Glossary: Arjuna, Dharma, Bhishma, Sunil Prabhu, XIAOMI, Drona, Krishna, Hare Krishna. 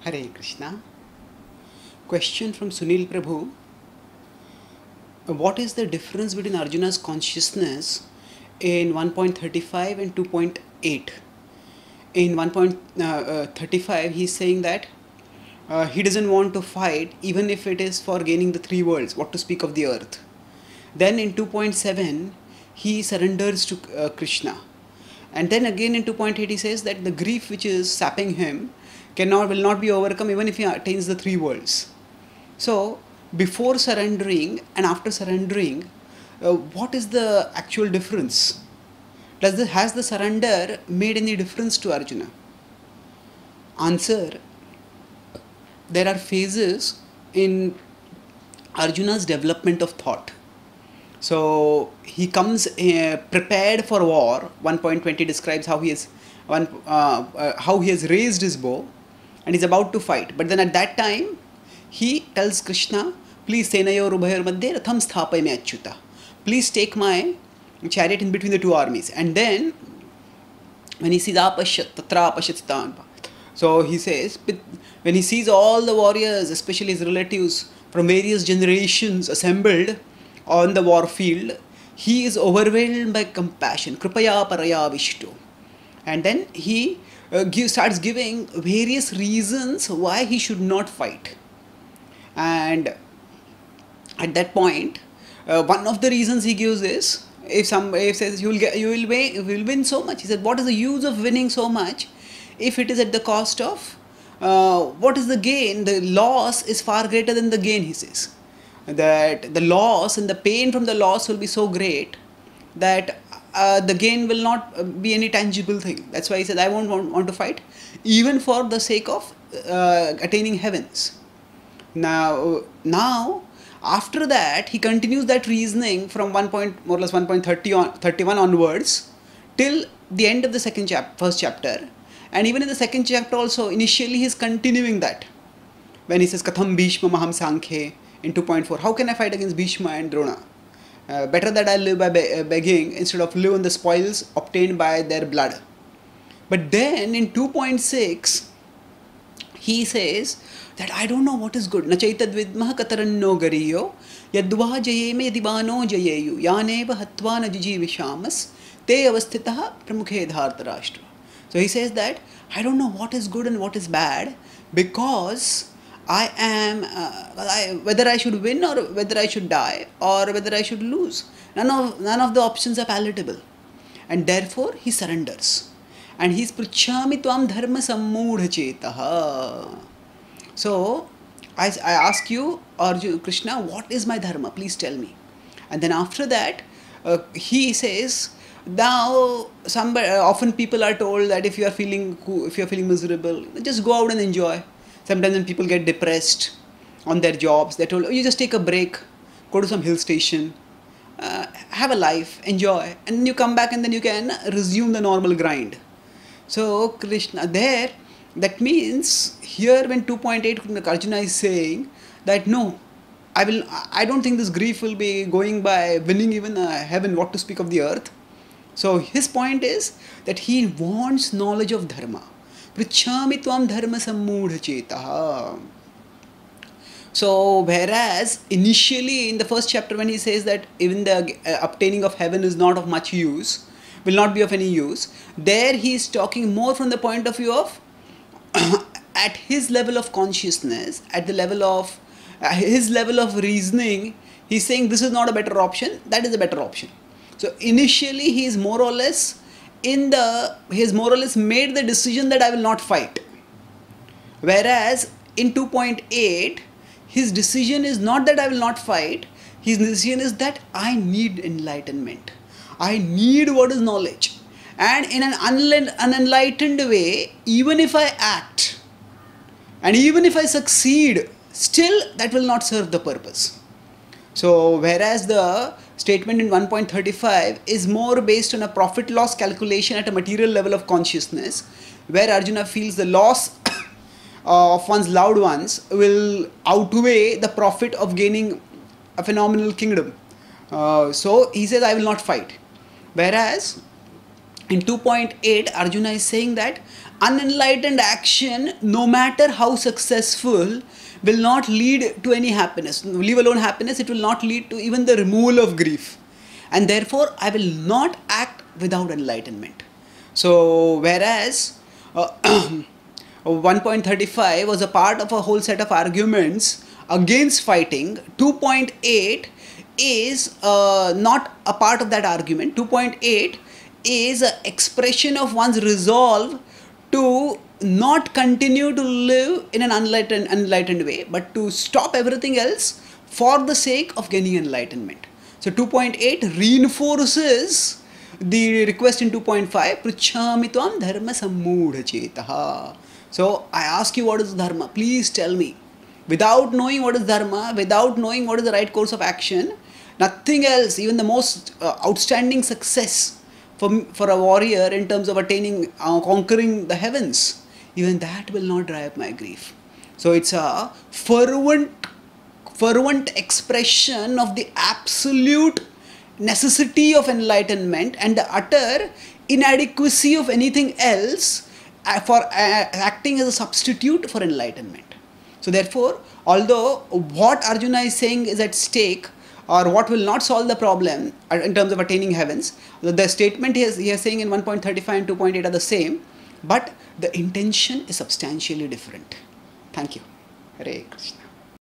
Hare Krishna. Question from Sunil Prabhu. What is the difference between Arjuna's consciousness in 1.35 and 2.8? In 1.35, he's saying that he doesn't want to fight even if it is for gaining the three worlds, what to speak of the earth. Then in 2.7, he surrenders to Krishna. And then again in 2.8, he says that the grief which is sapping him will not be overcome even if he attains the three worlds. So, before surrendering and after surrendering, what is the actual difference? Has the surrender made any difference to Arjuna? Answer: there are phases in Arjuna's development of thought. So, he comes prepared for war. 1.20 describes how he has raised his bow and is about to fight. But then at that time, he tells Krishna, please senayor ubhayor madhye ratham sthapay me achyuta. Please take my chariot in between the two armies. And then, when he sees apashyat, tatra apashyat stanpa. So he says, when he sees all the warriors, especially his relatives from various generations assembled on the war field, he is overwhelmed by compassion. Kripaya paraya vishto. And then he starts giving various reasons why he should not fight. And at that point, one of the reasons he gives is, if somebody says you will win so much, he said, what is the use of winning so much if it is at the cost of what is the gain? The loss is far greater than the gain. He says that the loss and the pain from the loss will be so great that the gain will not be any tangible thing. That's why he said, I won't want to fight even for the sake of attaining heavens. Now, after that, he continues that reasoning from more or less 1.31 onwards till the end of the first chapter. And even in the second chapter also, initially he is continuing that. When he says, Katham Bhishma Maham Sankhe in 2.4, how can I fight against Bhishma and Drona? Better that I live by begging instead of live on the spoils obtained by their blood. But then in 2.6, he says that I don't know what is good. So he says that I don't know what is good and what is bad, because I am, whether I should win or whether I should die or whether I should lose. None of the options are palatable. And therefore he surrenders. And he is Pruchami Tvam Dharma Sammudha Chetaha. So, I ask you, Arjuna, Krishna, what is my dharma? Please tell me. And then after that, he says, now, often people are told that if you are feeling miserable, just go out and enjoy. Sometimes when people get depressed on their jobs, they're told, oh, you just take a break, go to some hill station, have a life, enjoy. And you come back and then you can resume the normal grind. So, Krishna, that means here when 2.8 Arjuna is saying that no, I don't think this grief will be going by winning even heaven, what to speak of the earth. So, his point is that he wants knowledge of dharma. Pruchami Tvam Dharma Sammudha Chetaha. So, whereas initially in the first chapter when he says that even the obtaining of heaven is not of much use, will not be of any use, there he is talking more from the point of view of at his level of consciousness, at the level of his level of reasoning, he's saying this is not a better option, that is a better option. So initially he is more or less made the decision that I will not fight. Whereas in 2.8, his decision is not that I will not fight, his decision is that I need enlightenment. I need what is knowledge, and in an unenlightened way, even if I act and even if I succeed, still that will not serve the purpose. So whereas the statement in 1.35 is more based on a profit-loss calculation at a material level of consciousness, where Arjuna feels the loss of one's loved ones will outweigh the profit of gaining a phenomenal kingdom. So he says, I will not fight. Whereas in 2.8, Arjuna is saying that unenlightened action, no matter how successful, will not lead to any happiness. Leave alone happiness, it will not lead to even the removal of grief. And therefore, I will not act without enlightenment. So, whereas 1.35 was a part of a whole set of arguments against fighting, 2.8 is not a part of that argument. 2.8 is an expression of one's resolve to not continue to live in an unenlightened way, but to stop everything else for the sake of gaining enlightenment. So 2.8 reinforces the request in 2.5, Pruchhami tvam dharma sammudha chetaha. So I ask you, what is dharma? Please tell me. Without knowing what is dharma, without knowing what is the right course of action, nothing else, even the most outstanding success for a warrior in terms of attaining, conquering the heavens, even that will not dry up my grief. So it's a fervent expression of the absolute necessity of enlightenment and the utter inadequacy of anything else for acting as a substitute for enlightenment. So therefore, although what Arjuna is saying is at stake, or what will not solve the problem in terms of attaining heavens, the statement he is saying in 1.35 and 2.8 are the same, but the intention is substantially different. Thank you. Hare Krishna.